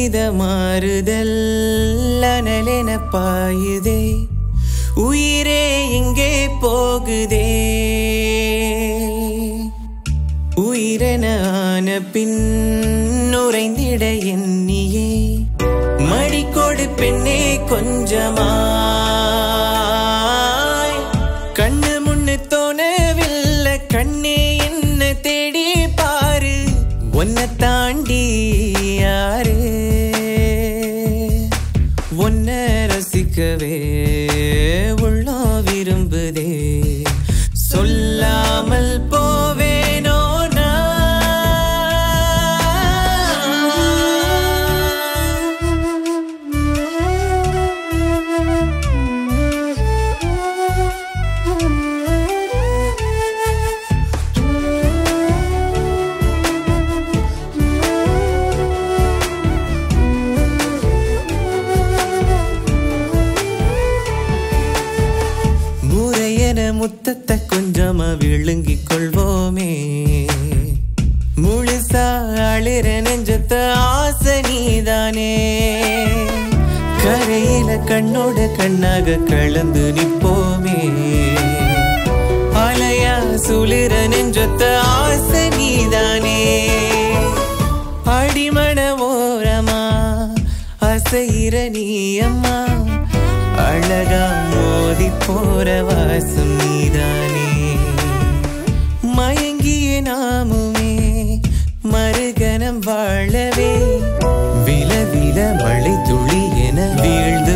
வித மாறுதல் அனலெனப்பாயுதே உயிரே இங்கே போகுதே உயிரனான பின் உறைந்திட எண்ணியே மடிக்கொடு பெண்ணே கொஞ்சமா கண்ணு முன்னு தோணவில்லை கண்ணே என்ன தேடி பாரு ஒன்ன தாண்டி யாரு ஒன்ன ரசிக்கவே உள்ளோ விரும்புதே சொல்லாமல் போவேனோ முத்தத்தை கொஞ்சமா விழுங்கிக் கொள்வோமே முழுசா அளிர நெஞ்சத்த ஆசை நீதானே கரையில கண்ணோட கண்ணாக கலந்து நிற்போமே அலையா சுளிர நெஞ்சத்த ஆசை நீதானே அடிமண ஓரமா அசையிற நீயம்மா அழகா மோதி போற வாசம் நீதானே மயங்கிய நாமுமே மறுகணம் வாழவே வில வில மழை துளி என வீழ்ந்து